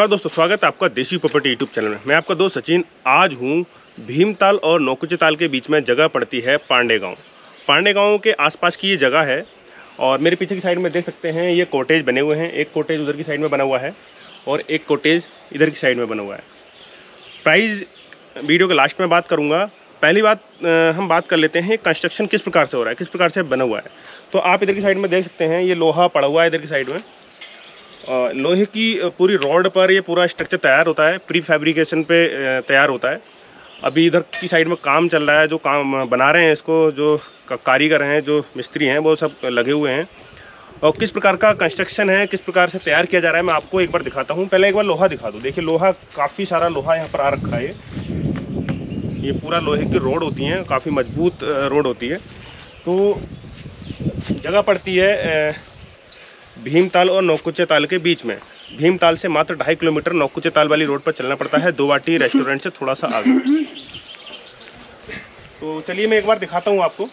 नमस्कार दोस्तों, स्वागत है आपका देशी प्रॉपर्टी यूट्यूब चैनल में। मैं आपका दोस्त सचिन। आज हूँ भीमताल और नौकुचियाताल के बीच में। जगह पड़ती है पांडेगाँव। पांडेगाँव के आसपास की ये जगह है और मेरे पीछे की साइड में देख सकते हैं ये कॉटेज बने हुए हैं। एक कॉटेज उधर की साइड में बना हुआ है और एक कॉटेज इधर की साइड में बना हुआ है। प्राइस वीडियो के लास्ट में बात करूँगा। पहली बात हम बात कर लेते हैं कंस्ट्रक्शन किस प्रकार से हो रहा है, किस प्रकार से बना हुआ है। तो आप इधर की साइड में देख सकते हैं ये लोहा पड़ा हुआ है इधर की साइड में। लोहे की पूरी रॉड पर ये पूरा स्ट्रक्चर तैयार होता है, प्री फैब्रिकेशन पे तैयार होता है। अभी इधर की साइड में काम चल रहा है, जो काम बना रहे हैं इसको, जो कारीगर हैं, जो मिस्त्री हैं, वो सब लगे हुए हैं। और किस प्रकार का कंस्ट्रक्शन है, किस प्रकार से तैयार किया जा रहा है, मैं आपको एक बार दिखाता हूँ। पहले एक बार लोहा दिखा दूँ। देखिए लोहा, काफ़ी सारा लोहा यहाँ पर आ रखा है। ये पूरा लोहे की रॉड होती हैं, काफ़ी मजबूत रॉड होती है। तो जगह पड़ती है भीमताल और नौकुचियाताल के बीच में। भीमताल से मात्र 2.5 किलोमीटर नौकुचियाताल वाली रोड पर चलना पड़ता है, दोवाटी रेस्टोरेंट से थोड़ा सा आगे। तो चलिए मैं एक बार दिखाता हूँ आपको।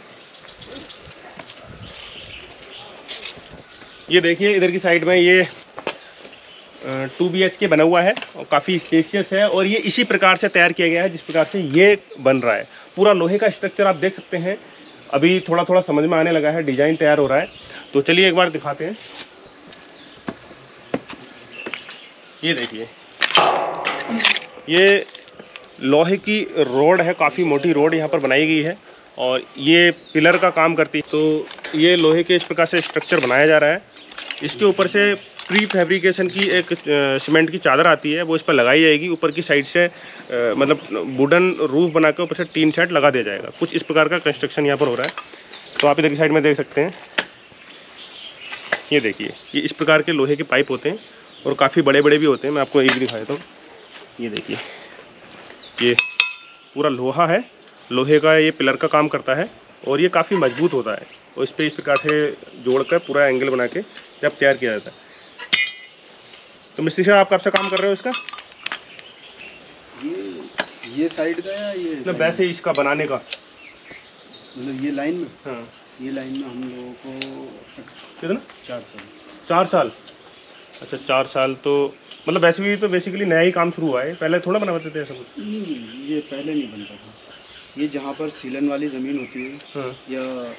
ये देखिए इधर की साइड में ये 2 BHK बना हुआ है और काफ़ी स्पेशियस है। और ये इसी प्रकार से तैयार किया गया है जिस प्रकार से ये बन रहा है। पूरा लोहे का स्ट्रक्चर आप देख सकते हैं। अभी थोड़ा थोड़ा समझ में आने लगा है, डिजाइन तैयार हो रहा है। तो चलिए एक बार दिखाते हैं। ये देखिए, ये लोहे की रोड है, काफ़ी मोटी रोड यहाँ पर बनाई गई है और ये पिलर का काम करती है। तो ये लोहे के इस प्रकार से स्ट्रक्चर बनाया जा रहा है। इसके ऊपर से प्री फैब्रिकेशन की एक सीमेंट की चादर आती है, वो इस पर लगाई जाएगी। ऊपर की साइड से मतलब वुडन रूफ बना के ऊपर से टीन शेड लगा दिया जाएगा। कुछ इस प्रकार का कंस्ट्रक्शन यहाँ पर हो रहा है। तो आप इधर की साइड में देख सकते हैं। ये देखिए, ये इस प्रकार के लोहे के पाइप होते हैं और काफ़ी बड़े बड़े भी होते हैं। मैं आपको एक दिखा देता हूँ। ये देखिए, ये पूरा लोहा है, लोहे का ये पिलर का काम करता है और ये काफ़ी मजबूत होता है। और इस पर इस प्रकार से जोड़ कर पूरा एंगल बना के जब तैयार किया जाता है। तो मिस्त्री साहब, आप कब से काम कर रहे हो इसका? ये साइड का या ये मतलब वैसे इसका बनाने का, मतलब ये लाइन में? हाँ, ये लाइन में हम लोगों को कितना 4 साल। अच्छा, 4 साल। तो मतलब वैसे भी तो बेसिकली नया ही काम शुरू हुआ है, पहले थोड़ा बनाते थे ऐसा कुछ? नहीं, ये पहले नहीं बनता था। ये जहाँ पर सीलन वाली ज़मीन होती है, हाँ, या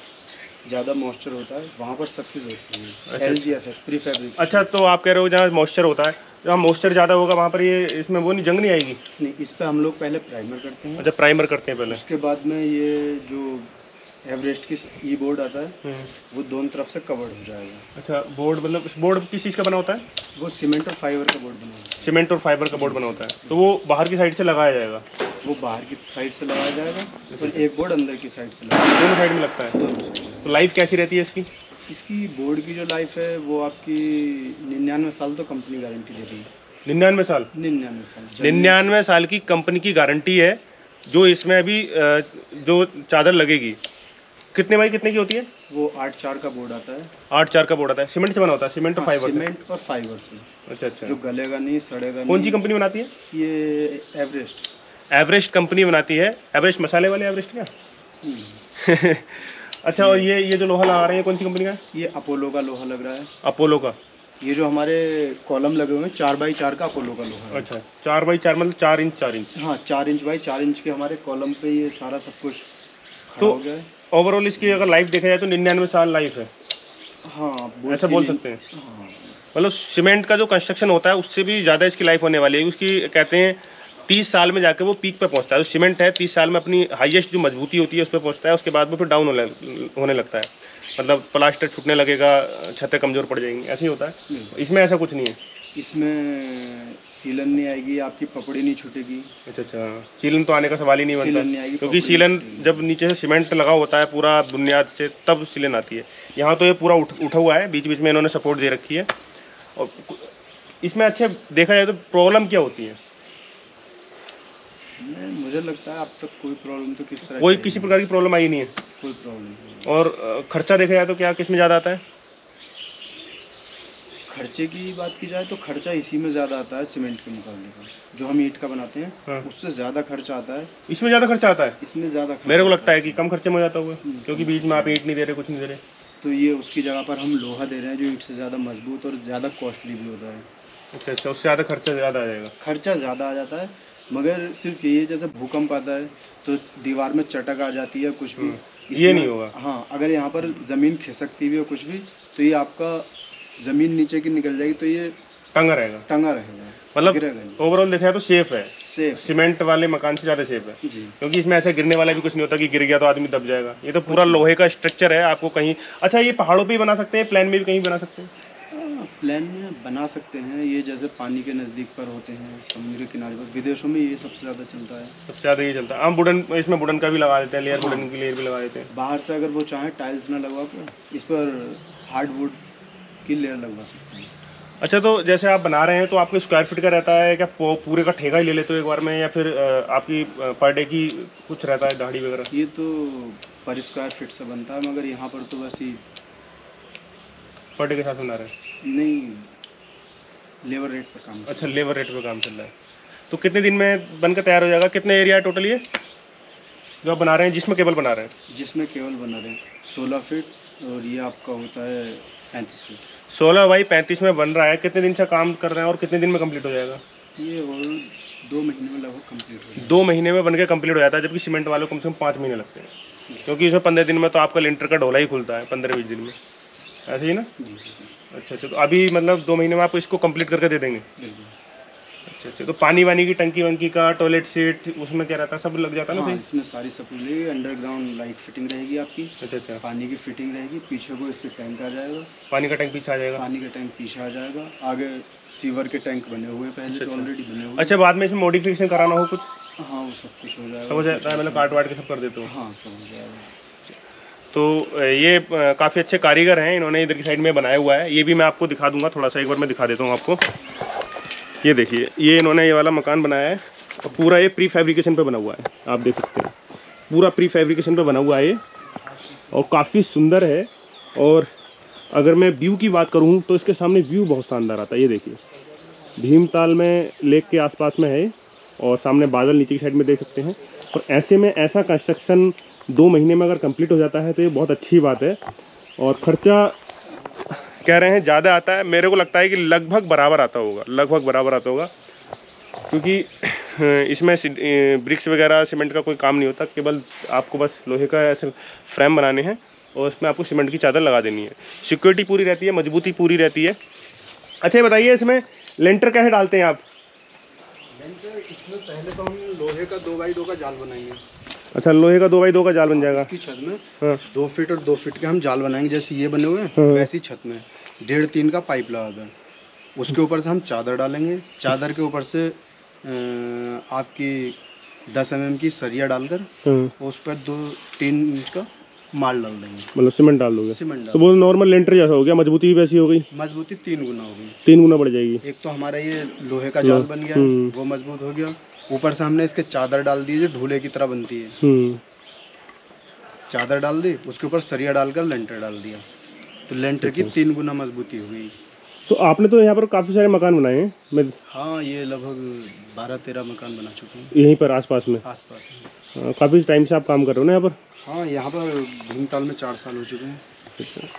ज़्यादा मॉइस्चर होता है, वहाँ पर सक्सेस होती है। LGSS pre fabric. अच्छा, तो आप कह रहे हो जहाँ मॉइस्चर होता है, जहाँ मॉइस्चर ज़्यादा होगा वहाँ पर ये इसमें वो नहीं, जंग नहीं आएगी? नहीं, इस पर हम लोग पहले प्राइमर करते हैं। अच्छा, प्राइमर करते हैं पहले, उसके बाद में ये जो एवरेस्ट की ई बोर्ड आता है वो दोनों तरफ से कवर्ड हो जाएगा। अच्छा, बोर्ड मतलब इस बोर्ड किस चीज़ का बना होता है? वो सीमेंट और फाइबर का बोर्ड बना होता है। सीमेंट और फाइबर का बोर्ड बना होता है। तो वो बाहर की साइड से लगाया जाएगा? वो बाहर की साइड से लगाया जाएगा और एक बोर्ड अंदर की साइड से लगाया, दोनों साइड में लगता है। तो लाइफ कैसी रहती है इसकी? इसकी बोर्ड की जो लाइफ है वो आपकी 99 साल तो कंपनी गारंटी दे रही है। 99 साल? 99 साल। 99 साल की कंपनी की गारंटी है। जो इसमें अभी जो चादर लगेगी कितने बाई कितने की होती है? वो 8x4 का बोर्ड आता है। 8x4 का बोर्ड आता है, सीमेंट से बना होता है? सीमेंट और फाइबर। सीमेंट और फाइबर से। अच्छा अच्छा, जो गलेगा नहीं, सड़ेगा नहीं। कौन सी कंपनी बनाती है ये? एवरेस्ट। एवरेस्ट कंपनी बनाती है। एवरेस्ट मसाले वाले एवरेस्ट क्या? अच्छा, और ये जो लोहा लगा रहे हैं कौन सी कंपनी का? ये अपोलो का लोहा लग रहा है। अपोलो का? ये जो हमारे कॉलम लगे हुए हैं 4x4 का अपोलो का लोहा। अच्छा, 4x4 मतलब 4 इंच 4 इंच? हाँ, 4 इंच बाई 4 इंच के हमारे कॉलम पे ये सारा सब कुछ। तो ओवरऑल इसकी अगर लाइफ देखा जाए तो 99 साल लाइफ है। हाँ, ऐसा बोल सकते हैं। हाँ, मतलब सीमेंट का जो कंस्ट्रक्शन होता है उससे भी ज़्यादा इसकी लाइफ होने वाली है। उसकी कहते हैं 30 साल में जाके वो पीक पे पहुंचता है। जो सीमेंट है 30 साल में अपनी हाईएस्ट जो मजबूती होती है उस पर पहुँचता है। उसके बाद वो फिर डाउन होने लगता है, मतलब प्लास्टर छूटने लगेगा, छतें कमज़ोर पड़ जाएंगी, ऐसे ही होता है। इसमें ऐसा कुछ नहीं है, इसमें सीलन नहीं आएगी, आपकी पपड़ी नहीं छूटेगी। अच्छा अच्छा, सीलन तो आने का सवाल ही नहीं बनता, क्योंकि सीलन जब नीचे से सीमेंट लगा होता है पूरा बुनियाद से तब सीलन आती है। यहाँ तो ये पूरा उठा हुआ है, बीच बीच में इन्होंने सपोर्ट दे रखी है। और इसमें अच्छे देखा जाए तो प्रॉब्लम क्या होती है? मुझे लगता है अब तक कोई प्रॉब्लम तो किस तरह कोई किसी प्रकार की प्रॉब्लम आई नहीं है, कोई प्रॉब्लम। और खर्चा देखा जाए तो क्या किस में ज़्यादा आता है? खर्चे की बात की जाए तो खर्चा इसी में ज़्यादा आता है सीमेंट के मुकाबले का। जो हम ईंट का बनाते हैं, हाँ, उससे ज़्यादा खर्चा आता है। इसमें ज़्यादा खर्चा आता है? इसमें ज़्यादा। मेरे को लगता है कि कम खर्चे में जाता हुआ, क्योंकि बीच में आप ईंट नहीं दे रहे, कुछ नहीं दे रहे। तो ये उसकी जगह पर हम लोहा दे रहे हैं जो ईंट से ज़्यादा मजबूत और ज़्यादा कॉस्टली भी होता है। अच्छा अच्छा, उससे ज़्यादा खर्चा ज़्यादा आ जाएगा। खर्चा ज़्यादा आ जाता है, मगर सिर्फ ये जैसे भूकंप आता है तो दीवार में चटक आ जाती है कुछ भी, ये नहीं होगा। हाँ, अगर यहाँ पर ज़मीन खिसकती भी हो कुछ भी तो ये आपका ज़मीन नीचे की निकल जाएगी, तो ये टंगा रहेगा, टंगा रहेगा। मतलब ओवरऑल देखा तो सेफ है, सेफ, सीमेंट वाले मकान से ज़्यादा सेफ है, क्योंकि इसमें ऐसा गिरने वाला भी कुछ नहीं होता कि गिर गया तो आदमी दब जाएगा। ये तो पूरा लोहे का स्ट्रक्चर है, आपको कहीं। अच्छा, ये पहाड़ों पर ही बना सकते हैं, प्लान में भी कहीं बना सकते हैं? प्लान में बना सकते हैं, ये जैसे पानी के नज़दीक पर होते हैं, समुद्र किनारे पर, विदेशों में ये सबसे ज़्यादा चलता है, सबसे ज़्यादा ये चलता है। हम वुडन, इसमें वुडन का भी लगा देते हैं लेयर, वुडन की लेयर भी लगा देते हैं। बाहर से अगर वो चाहें टाइल्स ना लगवा कर, इस पर हार्डवुड की लेयर लगवा सकते हैं। अच्छा, तो जैसे आप बना रहे हैं तो आपको स्क्वायर फीट का रहता है क्या, पूरे का ठेका ही ले लेते हो एक बार में, या फिर आपकी पर डे की कुछ रहता है दाढ़ी वगैरह? ये तो पर स्क्वायर फीट से बनता है, मगर यहाँ पर तो बस ही पर डे के साथ बना रहे हैं। नहीं, लेबर रेट पर काम। अच्छा, लेबर रेट पर काम चल रहा है। तो कितने दिन में बनकर तैयार हो जाएगा? कितने एरिया है टोटल ये जो आप बना रहे हैं, जिसमें केबल बना रहे हैं? जिसमें केबल बना रहे हैं 16 फीट, और ये आपका होता है 35 फीट। 16 बाई 35 में बन रहा है। कितने दिन से काम कर रहे हैं और कितने दिन में कम्प्लीट हो जाएगा ये? और 2 महीने में लगभग कम्प्लीट हो जाएगा। 2 महीने में बनकर कम्प्लीट हो जाता है, जबकि सीमेंट वालों को कम से कम 5 महीने लगते हैं, क्योंकि इसमें 15 दिन में तो आपका लिंटर का ढोला ही खुलता है, 15-20 दिन में, ऐसे ही ना? अच्छा अच्छा, तो अभी मतलब 2 महीने में आप इसको कंप्लीट करके दे देंगे? अच्छा अच्छा, तो पानी वानी की टंकी वंकी का, टॉयलेट सीट, उसमें क्या रहता है, सब लग जाता है? हाँ, ना इसमें सारी सब लगेगी, अंडरग्राउंड लाइट फिटिंग रहेगी आपकी। अच्छा अच्छा, पानी की फिटिंग रहेगी, पीछे को इसके टैंक आ जाएगा, पानी का टैंक पीछे आ जाएगा, पानी का टैंक पीछे आ जाएगा, आगे सीवर के टैंक बने हुए पहले से ऑलरेडी बने हुए। अच्छा, बाद में इसमें मॉडिफिकेशन कराना हो कुछ? हाँ, वो सब कुछ हो जाएगा, हो जाता है, मतलब काट वाट के सब कर देते हो? हाँ, सब हो जाएगा। तो ये काफ़ी अच्छे कारीगर हैं, इन्होंने इधर की साइड में बनाया हुआ है। ये भी मैं आपको दिखा दूंगा थोड़ा सा, एक बार मैं दिखा देता हूँ आपको। ये देखिए, ये इन्होंने ये वाला मकान बनाया है, और पूरा ये प्री फैब्रिकेशन पे बना हुआ है, आप देख सकते हैं, पूरा प्री फैब्रिकेशन पे बना हुआ है ये, और काफ़ी सुंदर है। और अगर मैं व्यू की बात करूँ तो इसके सामने व्यू बहुत शानदार आता है। ये देखिए, भीमताल में लेक के आसपास में है, और सामने बादल नीचे की साइड में देख सकते हैं। और ऐसे में ऐसा कंस्ट्रक्शन 2 महीने में अगर कंप्लीट हो जाता है तो ये बहुत अच्छी बात है। और खर्चा कह रहे हैं ज़्यादा आता है, मेरे को लगता है कि लगभग बराबर आता होगा, लगभग बराबर आता होगा, क्योंकि इसमें ब्रिक्स वगैरह सीमेंट का कोई काम नहीं होता, केवल आपको बस लोहे का ऐसे फ्रेम बनाने हैं और उसमें आपको सीमेंट की चादर लगा देनी है। सिक्योरिटी पूरी रहती है, मजबूती पूरी रहती है। अच्छा, बताइए इसमें लेंटर कैसे डालते हैं आप? लेंटर इसमें पहले तो हम लोहे का 2x2 का जाल बनाएंगे। अच्छा, लोहे का 2x2 का जाल बन जाएगा इसकी छत में। हाँ। 2 फीट और 2 फीट के हम जाल बनाएंगे, जैसे ये बने हुए हैं। हाँ। वैसी छत में 1.5-3 का पाइप लगा दें, उसके ऊपर से हम चादर डालेंगे, चादर के ऊपर से आपकी 10 mm की सरिया डालकर। हाँ। उस पर 2-3 इंच का माल डाल देंगे, मतलब सीमेंट डाल दोगे? सीमेंट डाल। तो वो नॉर्मल लेंटर जैसा हो गया, मजबूती भी वैसी हो गई? मजबूती 3 गुना हो गई, 3 गुना बढ़ जाएगी। एक तो हमारा ये लोहे का जाल बन गया, वो मजबूत हो गया, ऊपर से हमने इसके चादर डाल दी जो ढूले की तरह बनती है, चादर डाल दी, उसके ऊपर सरिया डालकर लेंटर डाल दिया, तो लेंटर की 3 गुना मजबूती हो गई। तो आपने तो यहाँ पर काफ़ी सारे मकान बनाए हैं? मैं हाँ, ये लगभग 12-13 मकान बना चुके हैं यहीं पर आसपास में। आसपास में काफ़ी टाइम से आप काम कर रहे हो ना यहाँ पर? हाँ, यहाँ पर भीमताल में 4 साल हो चुके हैं।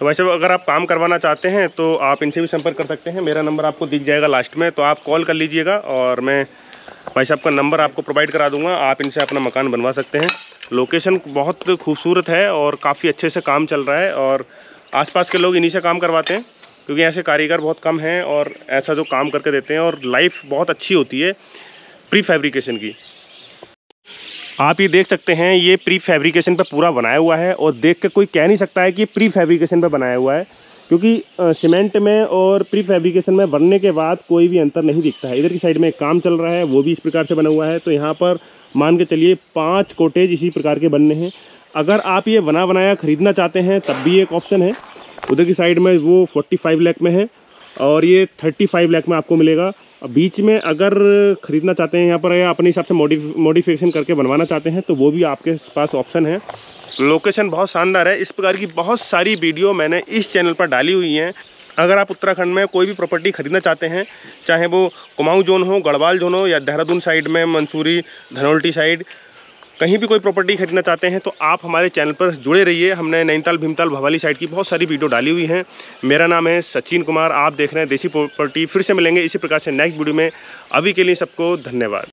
तो वैसे अगर आप काम करवाना चाहते हैं तो आप इनसे भी संपर्क कर सकते हैं, मेरा नंबर आपको दिख जाएगा लास्ट में, तो आप कॉल कर लीजिएगा और मैं भाई साहब का नंबर आपको प्रोवाइड करा दूंगा, आप इनसे अपना मकान बनवा सकते हैं। लोकेशन बहुत खूबसूरत है और काफ़ी अच्छे से काम चल रहा है, और आसपास के लोग इन्हीं से काम करवाते हैं, क्योंकि ऐसे कारीगर बहुत कम हैं और ऐसा जो काम करके देते हैं, और लाइफ बहुत अच्छी होती है प्री फैब्रिकेशन की। आप ये देख सकते हैं, ये प्री फैब्रिकेशन पर पूरा बनाया हुआ है, और देख के कोई कह नहीं सकता है कि प्री फैब्रिकेशन पर बनाया हुआ है, क्योंकि सीमेंट में और प्री फैब्रिकेशन में बनने के बाद कोई भी अंतर नहीं दिखता है। इधर की साइड में एक काम चल रहा है, वो भी इस प्रकार से बना हुआ है। तो यहाँ पर मान के चलिए 5 कॉटेज इसी प्रकार के बनने हैं। अगर आप ये बना बनाया ख़रीदना चाहते हैं तब भी एक ऑप्शन है, उधर की साइड में वो 45 लाख में है और ये 35 लाख में आपको मिलेगा। बीच में अगर ख़रीदना चाहते हैं यहाँ पर या अपने हिसाब से मॉडिफिकेशन करके बनवाना चाहते हैं तो वो भी आपके पास ऑप्शन है। लोकेशन बहुत शानदार है, इस प्रकार की बहुत सारी वीडियो मैंने इस चैनल पर डाली हुई हैं। अगर आप उत्तराखंड में कोई भी प्रॉपर्टी खरीदना चाहते हैं, चाहे वो कुमाऊं जोन हो, गढ़वाल जोन हो, या देहरादून साइड में मंसूरी धनौल्टी साइड, कहीं भी कोई प्रॉपर्टी खरीदना चाहते हैं तो आप हमारे चैनल पर जुड़े रहिए। हमने नैनीताल, भीमताल, भवाली साइड की बहुत सारी वीडियो डाली हुई हैं। मेरा नाम है सचिन कुमार, आप देख रहे हैं देशी प्रॉपर्टी। फिर से मिलेंगे इसी प्रकार से नेक्स्ट वीडियो में। अभी के लिए सबको धन्यवाद।